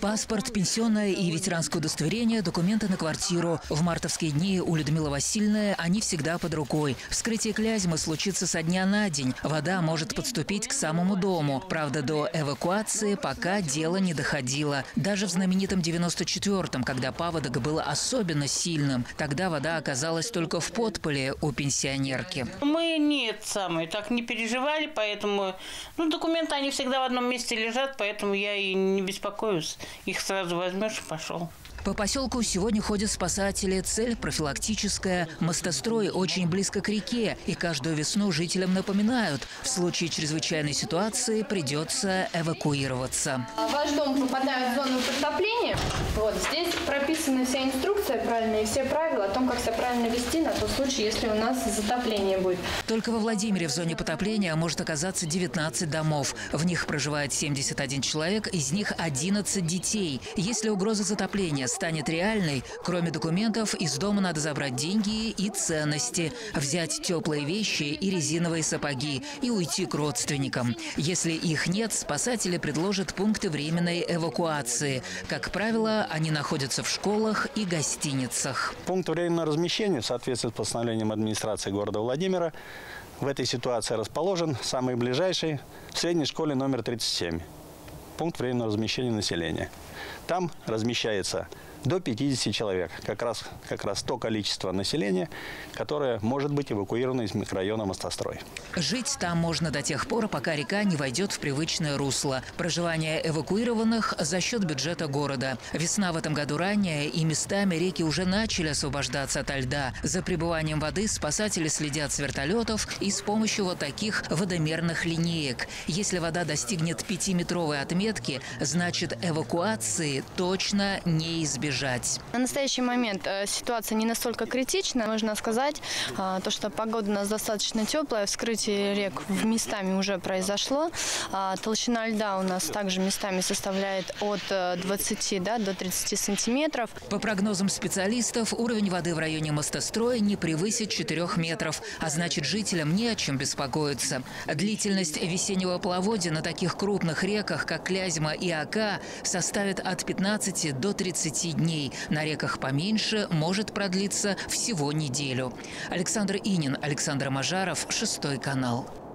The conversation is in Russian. Паспорт, пенсионное и ветеранское удостоверение, документы на квартиру. В мартовские дни у Людмилы Васильевны они всегда под рукой. Вскрытие Клязьмы случится со дня на день. Вода может подступить к самому дому. Правда, до эвакуации пока дело не доходило. Даже в знаменитом 94-м, когда паводок был особенно сильным, тогда вода оказалась только в подполе у пенсионерки. Мы так не переживали, поэтому документы они всегда в одном месте лежат, поэтому я и не беспокоюсь. Их сразу возьмешь и пошел. По поселку сегодня ходят спасатели. Цель профилактическая. Мостострой очень близко к реке. И каждую весну жителям напоминают, в случае чрезвычайной ситуации придется эвакуироваться. Ваш дом попадает в зону притопления. Вот здесь прописана вся инструкция правильная и все правила о том, как себя правильно вести на тот случай, если у нас затопление будет. Только во Владимире в зоне потопления может оказаться 19 домов. В них проживает 71 человек, из них 11 детей. Если угроза затопления станет реальной, кроме документов, из дома надо забрать деньги и ценности, взять теплые вещи и резиновые сапоги и уйти к родственникам. Если их нет, спасатели предложат пункты временной эвакуации. Как правило, они находятся в школах и гостиницах. Пункт временного размещения в соответствии с постановлением администрации города Владимира в этой ситуации расположен самый ближайший в средней школе номер 37. Пункт временного размещения населения. Там размещается до 50 человек, как раз то количество населения, которое может быть эвакуировано из микрорайона Мостострой. Жить там можно до тех пор, пока река не войдет в привычное русло. Проживание эвакуированных за счет бюджета города. Весна в этом году ранняя, и местами реки уже начали освобождаться ото льда. За пребыванием воды спасатели следят с вертолетов и с помощью вот таких водомерных линеек. Если вода достигнет 5-метровой отметки, значит, эвакуации точно не избежать. На настоящий момент ситуация не настолько критична. Можно сказать, то, что погода у нас достаточно теплая, вскрытие рек местами уже произошло. Толщина льда у нас также местами составляет от 20 до 30 сантиметров. По прогнозам специалистов, уровень воды в районе Мостостроя не превысит 4 метров, а значит, жителям не о чем беспокоиться. Длительность весеннего половодья на таких крупных реках, как Клязьма и Ака, составит от 15 до 30 дней. На реках поменьше может продлиться всего неделю. Александр Инин, Александр Мажаров, Шестой канал.